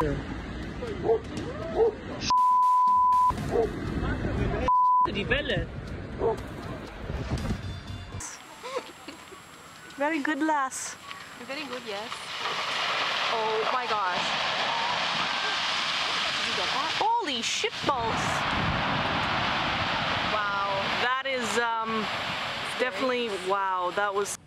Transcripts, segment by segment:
Die Welle. Very good, lass. Very good, yes. Oh my gosh. Did you get that? Holy shit balls. Wow, that is definitely, wow, that was.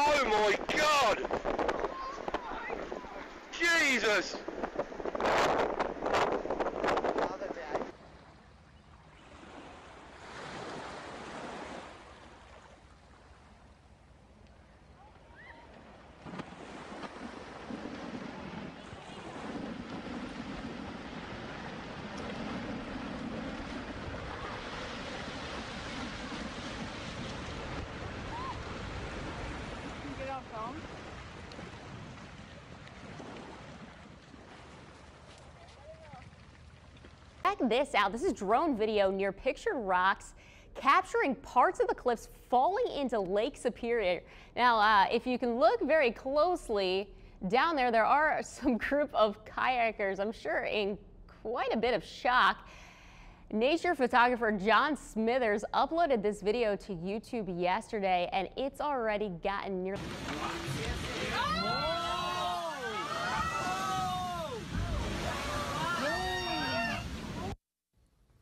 Oh my God! Jesus! Check this out. This is drone video near Pictured Rocks capturing parts of the cliffs falling into Lake Superior. Now, if you can look very closely down there, there are some group of kayakers, I'm sure, in quite a bit of shock. Nature photographer John Smithers uploaded this video to YouTube yesterday, and it's already gotten nearly.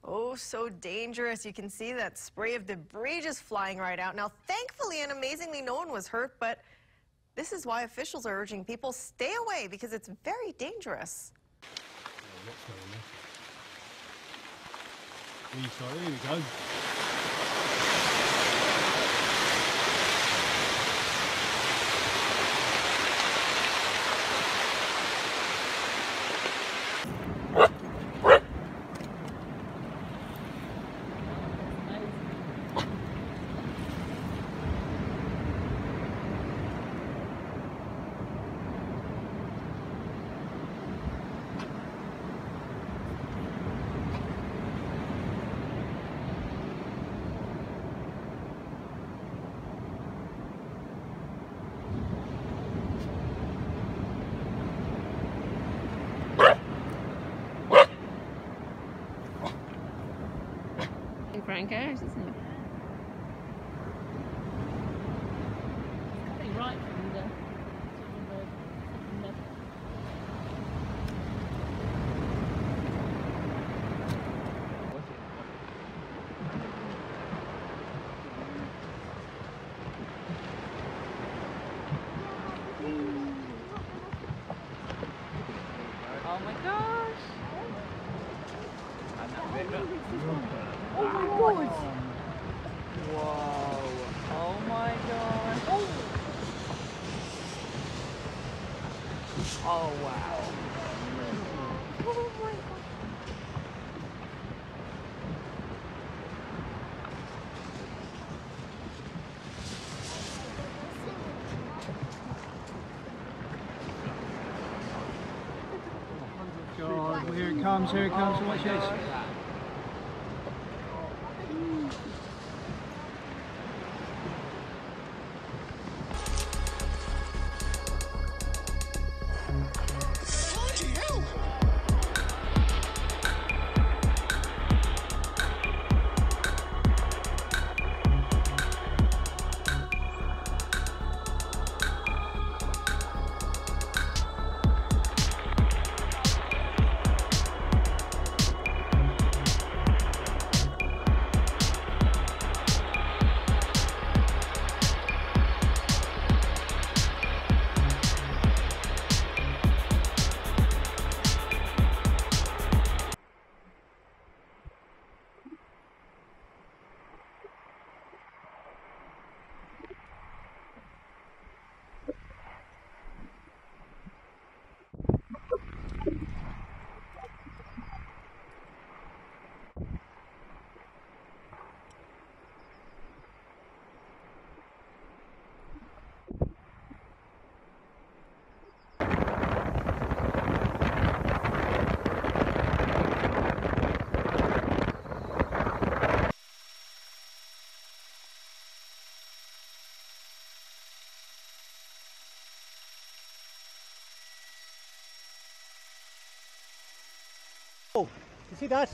Oh, so dangerous. You can see that spray of debris just flying right out. Now, thankfully and amazingly, no one was hurt, but this is why officials are urging people stay away because it's very dangerous. There we go. Crankers, isn't it? Coming right from the oh my gosh! Oh my God! Whoa! Oh my God! Oh, oh wow! Oh my God! Oh God! Here it comes! Here it comes! Oh, watch this! Oh, you see that?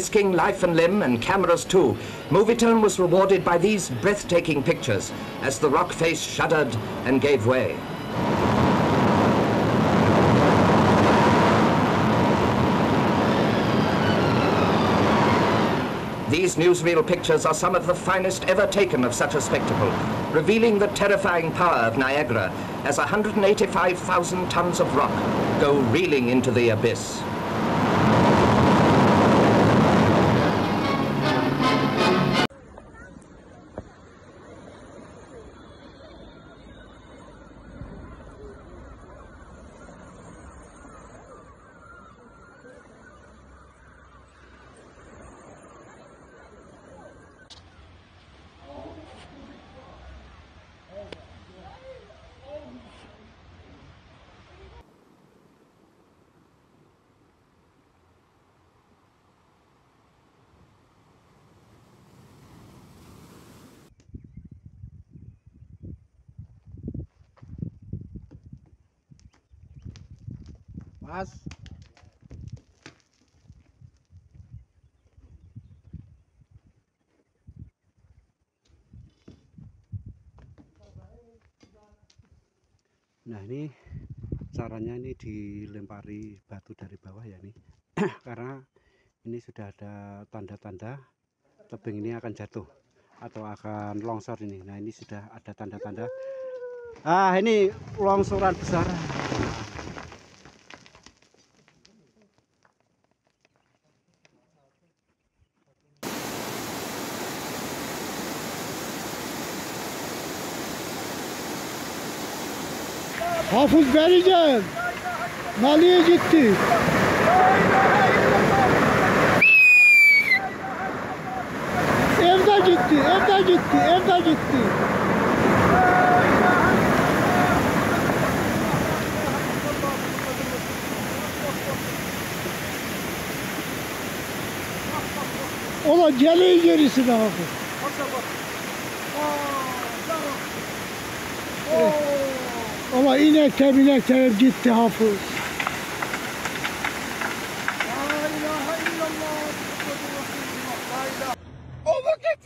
Risking life and limb and cameras too, Movietone was rewarded by these breathtaking pictures as the rock face shuddered and gave way. These newsreel pictures are some of the finest ever taken of such a spectacle, revealing the terrifying power of Niagara as 185,000 tons of rock go reeling into the abyss. As nah ini caranya ini dilempari batu dari bawah ya nih karena ini sudah ada tanda-tanda tebing ini akan jatuh atau akan longsor ini. Nah ini sudah ada tanda-tanda, ah ini longsoran besar. Hafız vereceğim. Mali'ye gitti. Evde gitti, evde gitti, evde gitti. Ola geliyor gerisine Hafız. Evet. Ama inerken inerken gitti hafız. Oh, look it!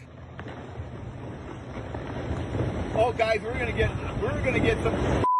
Oh guys, we're gonna get some